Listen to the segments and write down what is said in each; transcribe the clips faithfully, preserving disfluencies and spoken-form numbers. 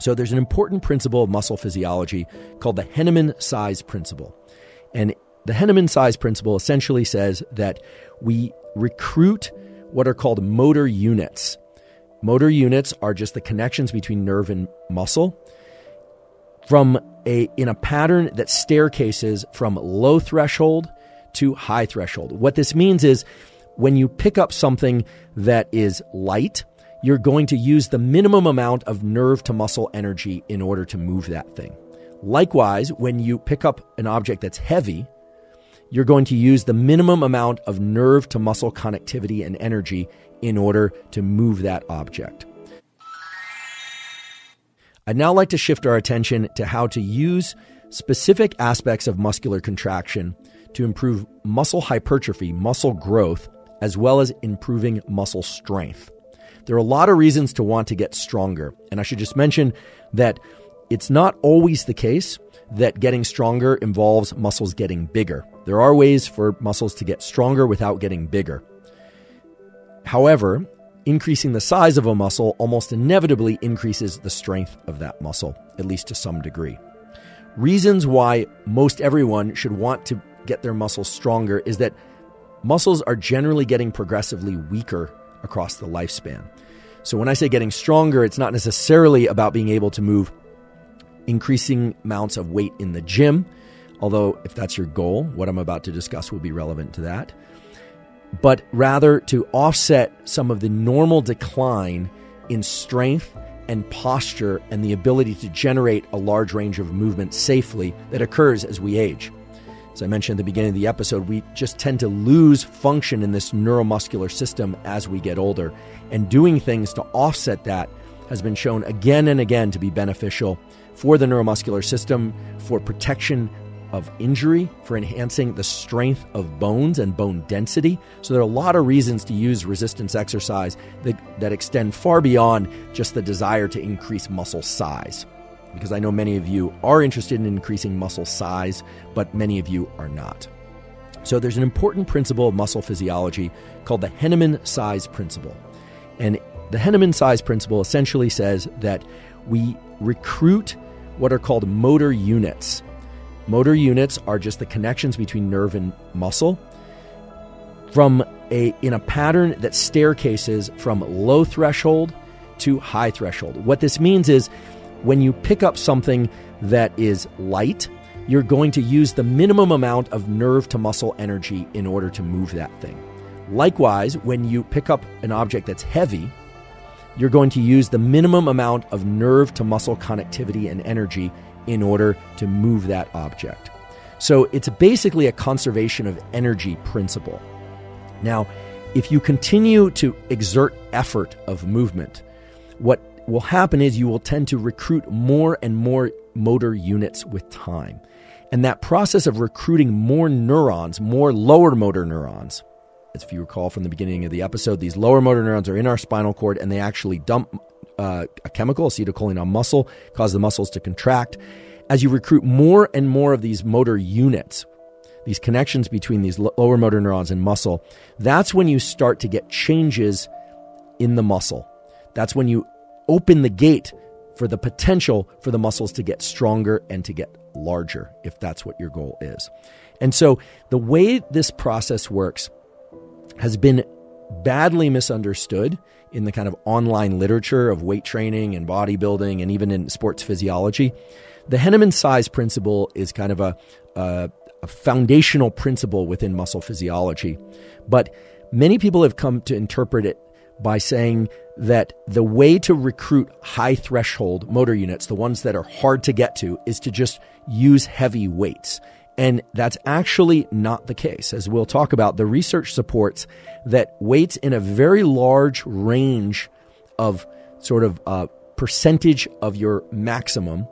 So there's an important principle of muscle physiology called the Henneman size principle. And the Henneman size principle essentially says that we recruit what are called motor units. Motor units are just the connections between nerve and muscle from a in a pattern that staircases from low threshold to high threshold. What this means is when you pick up something that is light, you're going to use the minimum amount of nerve to muscle energy in order to move that thing. Likewise, when you pick up an object that's heavy, you're going to use the minimum amount of nerve to muscle connectivity and energy in order to move that object. I'd now like to shift our attention to how to use specific aspects of muscular contraction to improve muscle hypertrophy, muscle growth, as well as improving muscle strength. There are a lot of reasons to want to get stronger, and I should just mention that it's not always the case that getting stronger involves muscles getting bigger. There are ways for muscles to get stronger without getting bigger. However, increasing the size of a muscle almost inevitably increases the strength of that muscle, at least to some degree. Reasons why most everyone should want to get their muscles stronger is that muscles are generally getting progressively weaker across the lifespan. So when I say getting stronger, it's not necessarily about being able to move increasing amounts of weight in the gym, although if that's your goal, what I'm about to discuss will be relevant to that, but rather to offset some of the normal decline in strength and posture and the ability to generate a large range of movement safely that occurs as we age. As I mentioned at the beginning of the episode, we just tend to lose function in this neuromuscular system as we get older, and doing things to offset that has been shown again and again to be beneficial for the neuromuscular system, for protection of injury, for enhancing the strength of bones and bone density. So there are a lot of reasons to use resistance exercise that, that extend far beyond just the desire to increase muscle size, because I know many of you are interested in increasing muscle size, but many of you are not. So there's an important principle of muscle physiology called the Henneman size principle. And the Henneman size principle essentially says that we recruit what are called motor units. Motor units are just the connections between nerve and muscle from a in a pattern that staircases from low threshold to high threshold. What this means is when you pick up something that is light, you're going to use the minimum amount of nerve to muscle energy in order to move that thing. Likewise, when you pick up an object that's heavy, you're going to use the minimum amount of nerve to muscle connectivity and energy in order to move that object. So it's basically a conservation of energy principle. Now, if you continue to exert effort of movement, what will happen is you will tend to recruit more and more motor units with time. And that process of recruiting more neurons, more lower motor neurons, as if you recall from the beginning of the episode, these lower motor neurons are in our spinal cord and they actually dump uh, a chemical, acetylcholine, on muscle, cause the muscles to contract. As you recruit more and more of these motor units, these connections between these lower motor neurons and muscle, that's when you start to get changes in the muscle. That's when you open the gate for the potential for the muscles to get stronger and to get larger, if that's what your goal is. And so the way this process works has been badly misunderstood in the kind of online literature of weight training and bodybuilding and even in sports physiology. The Henneman size principle is kind of a, a, a foundational principle within muscle physiology, but many people have come to interpret it by saying that the way to recruit high threshold motor units, the ones that are hard to get to, is to just use heavy weights. And that's actually not the case. As we'll talk about, the research supports that weights in a very large range of sort of uh, percentage of your maximum,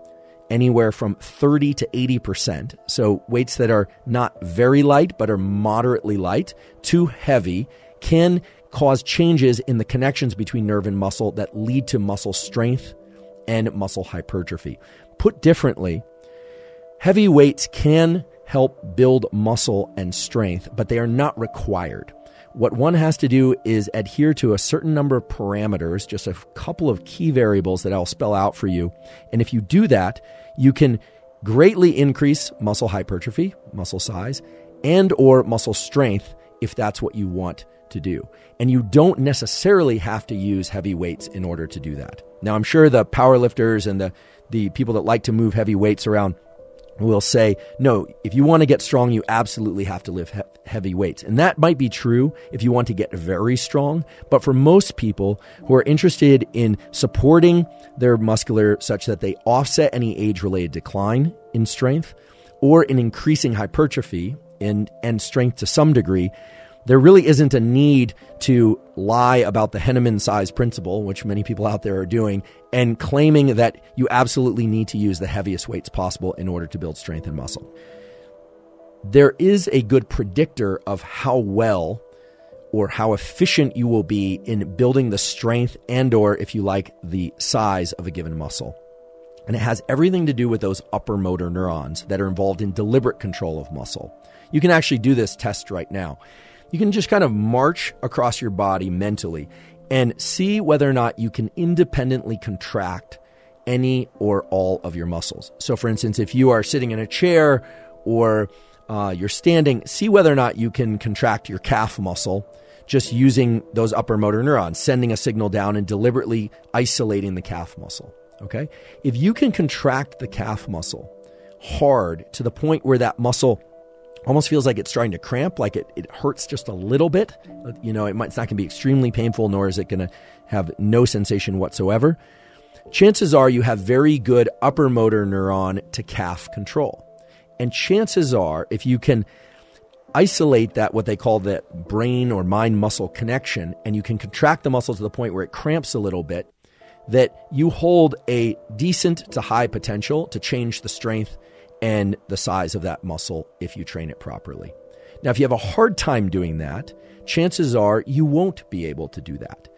anywhere from thirty to eighty percent. So weights that are not very light, but are moderately light to heavy, can cause changes in the connections between nerve and muscle that lead to muscle strength and muscle hypertrophy. Put differently, heavy weights can help build muscle and strength, but they are not required. What one has to do is adhere to a certain number of parameters, just a couple of key variables that I'll spell out for you. And if you do that, you can greatly increase muscle hypertrophy, muscle size, and or muscle strength if that's what you want to do. And you don't necessarily have to use heavy weights in order to do that. Now, I'm sure the power lifters and the, the people that like to move heavy weights around will say, no, if you want to get strong, you absolutely have to lift he- heavy weights. And that might be true if you want to get very strong. But for most people who are interested in supporting their muscular such that they offset any age-related decline in strength or in increasing hypertrophy and, and strength to some degree, there really isn't a need to lie about the Henneman size principle, which many people out there are doing, and claiming that you absolutely need to use the heaviest weights possible in order to build strength and muscle. There is a good predictor of how well or how efficient you will be in building the strength and or, if you like, the size of a given muscle. And it has everything to do with those upper motor neurons that are involved in deliberate control of muscle. You can actually do this test right now. You can just kind of march across your body mentally and see whether or not you can independently contract any or all of your muscles. So for instance, if you are sitting in a chair or uh, you're standing, see whether or not you can contract your calf muscle just using those upper motor neurons, sending a signal down and deliberately isolating the calf muscle, okay? If you can contract the calf muscle hard to the point where that muscle almost feels like it's trying to cramp, like it, it hurts just a little bit. You know, it might, it's not going to be extremely painful, nor is it going to have no sensation whatsoever. Chances are you have very good upper motor neuron to calf control. And chances are if you can isolate that, what they call the brain or mind muscle connection, and you can contract the muscle to the point where it cramps a little bit, that you hold a decent to high potential to change the strength and the size of that muscle if you train it properly. Now, if you have a hard time doing that, chances are you won't be able to do that.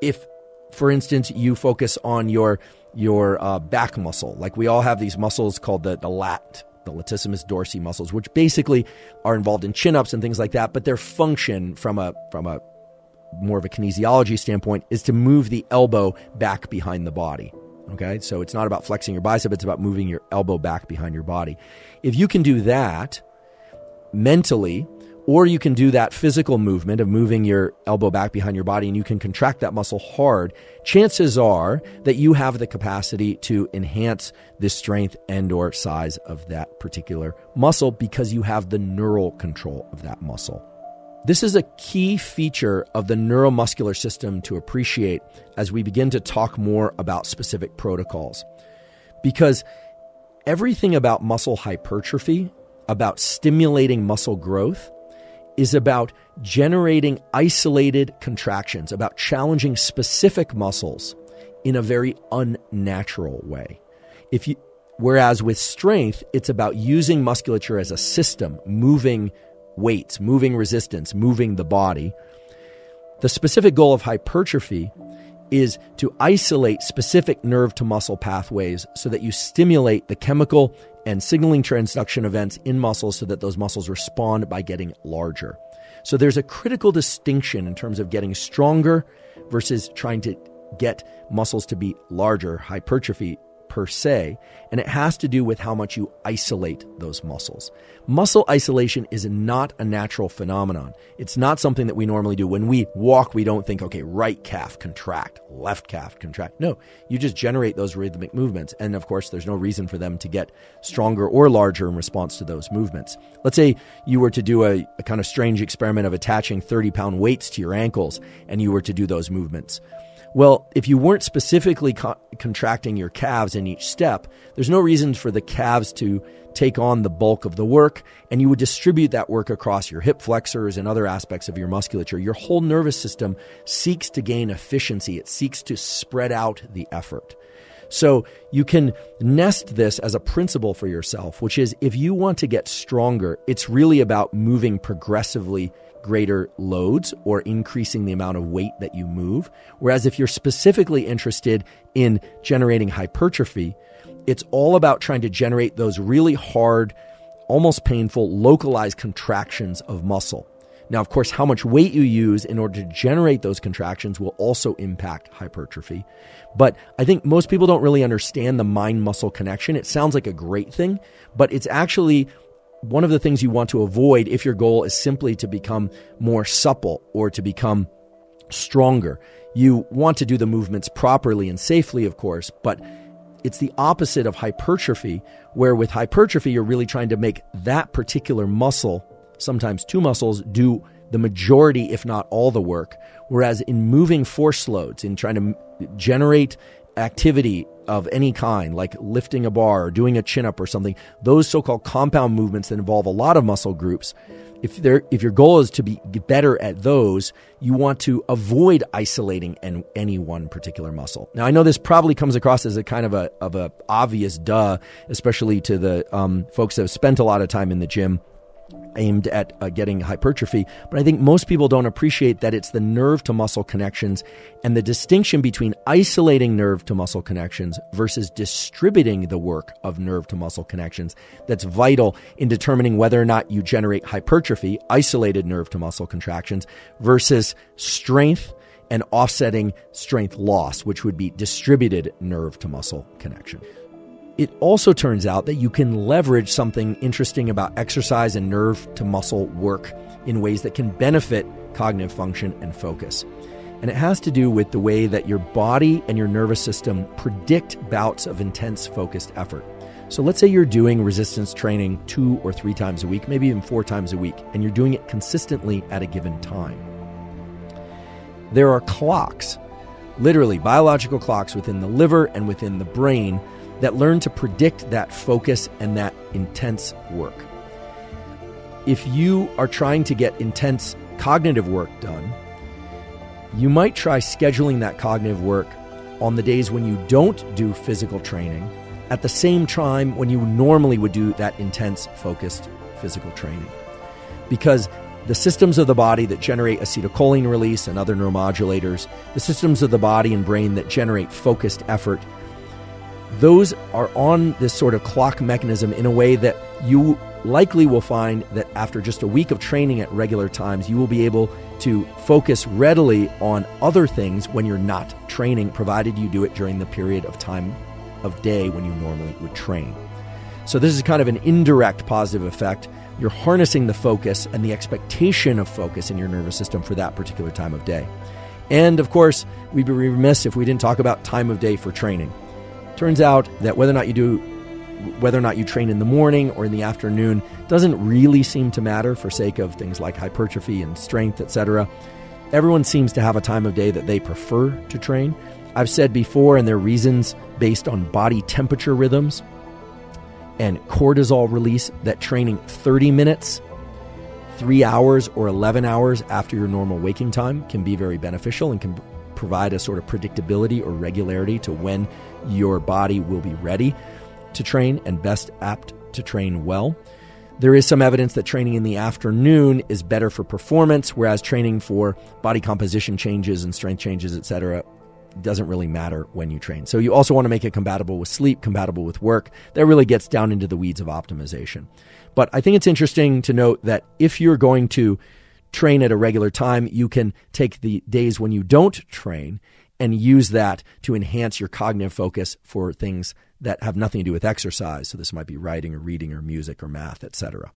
If, for instance, you focus on your your uh, back muscle, like we all have these muscles called the, the lat, the latissimus dorsi muscles, which basically are involved in chin-ups and things like that, but their function from a from a more of a kinesiology standpoint is to move the elbow back behind the body. Okay, so it's not about flexing your bicep, it's about moving your elbow back behind your body. If you can do that mentally, or you can do that physical movement of moving your elbow back behind your body and you can contract that muscle hard, chances are that you have the capacity to enhance the strength and or size of that particular muscle because you have the neural control of that muscle. This is a key feature of the neuromuscular system to appreciate as we begin to talk more about specific protocols, because everything about muscle hypertrophy, about stimulating muscle growth, is about generating isolated contractions, about challenging specific muscles in a very unnatural way. If you, whereas with strength, it's about using musculature as a system, moving weights, moving resistance, moving the body. The specific goal of hypertrophy is to isolate specific nerve to muscle pathways so that you stimulate the chemical and signaling transduction events in muscles so that those muscles respond by getting larger. So there's a critical distinction in terms of getting stronger versus trying to get muscles to be larger, hypertrophy per se, and it has to do with how much you isolate those muscles. Muscle isolation is not a natural phenomenon. It's not something that we normally do. When we walk, we don't think, okay, right calf contract, left calf contract. No, you just generate those rhythmic movements. And of course, there's no reason for them to get stronger or larger in response to those movements. Let's say you were to do a, a kind of strange experiment of attaching thirty pound weights to your ankles and you were to do those movements. Well, if you weren't specifically co- contracting your calves in each step, there's no reason for the calves to take on the bulk of the work, and you would distribute that work across your hip flexors and other aspects of your musculature. Your whole nervous system seeks to gain efficiency. It seeks to spread out the effort. So you can nest this as a principle for yourself, which is if you want to get stronger, it's really about moving progressively greater loads or increasing the amount of weight that you move. Whereas if you're specifically interested in generating hypertrophy, it's all about trying to generate those really hard, almost painful, localized contractions of muscle. Now, of course, how much weight you use in order to generate those contractions will also impact hypertrophy. But I think most people don't really understand the mind-muscle connection. It sounds like a great thing, but it's actually one of the things you want to avoid if your goal is simply to become more supple or to become stronger. You want to do the movements properly and safely, of course, but it's the opposite of hypertrophy, where with hypertrophy, you're really trying to make that particular muscle, sometimes two muscles, do the majority, if not all the work. Whereas in moving force loads, in trying to generate activity of any kind, like lifting a bar or doing a chin-up or something, those so-called compound movements that involve a lot of muscle groups, if there, if your goal is to be better at those, you want to avoid isolating an, any one particular muscle. Now, I know this probably comes across as a kind of a of a obvious duh, especially to the um, folks that have spent a lot of time in the gym aimed at uh, getting hypertrophy, but I think most people don't appreciate that it's the nerve to muscle connections and the distinction between isolating nerve to muscle connections versus distributing the work of nerve to muscle connections that's vital in determining whether or not you generate hypertrophy, isolated nerve to muscle contractions, versus strength and offsetting strength loss, which would be distributed nerve to muscle connection. It also turns out that you can leverage something interesting about exercise and nerve-to-muscle work in ways that can benefit cognitive function and focus. And it has to do with the way that your body and your nervous system predict bouts of intense focused effort. So let's say you're doing resistance training two or three times a week, maybe even four times a week, and you're doing it consistently at a given time. There are clocks, literally biological clocks within the liver and within the brain, that learn to predict that focus and that intense work. If you are trying to get intense cognitive work done, you might try scheduling that cognitive work on the days when you don't do physical training at the same time when you normally would do that intense, focused physical training. Because the systems of the body that generate acetylcholine release and other neuromodulators, the systems of the body and brain that generate focused effort, those are on this sort of clock mechanism in a way that you likely will find that after just a week of training at regular times, you will be able to focus readily on other things when you're not training, provided you do it during the period of time of day when you normally would train. So this is kind of an indirect positive effect. You're harnessing the focus and the expectation of focus in your nervous system for that particular time of day. And of course, we'd be remiss if we didn't talk about time of day for training. Turns out that whether or not you do, whether or not you train in the morning or in the afternoon doesn't really seem to matter for sake of things like hypertrophy and strength, et cetera. Everyone seems to have a time of day that they prefer to train. I've said before, and there are reasons based on body temperature rhythms and cortisol release, that training thirty minutes, three hours, or eleven hours after your normal waking time can be very beneficial and can provide a sort of predictability or regularity to when your body will be ready to train and best apt to train well. There is some evidence that training in the afternoon is better for performance, whereas training for body composition changes and strength changes, et cetera, doesn't really matter when you train. So you also want to make it compatible with sleep, compatible with work. That really gets down into the weeds of optimization. But I think it's interesting to note that if you're going to train at a regular time, you can take the days when you don't train and use that to enhance your cognitive focus for things that have nothing to do with exercise. So this might be writing or reading or music or math, et cetera.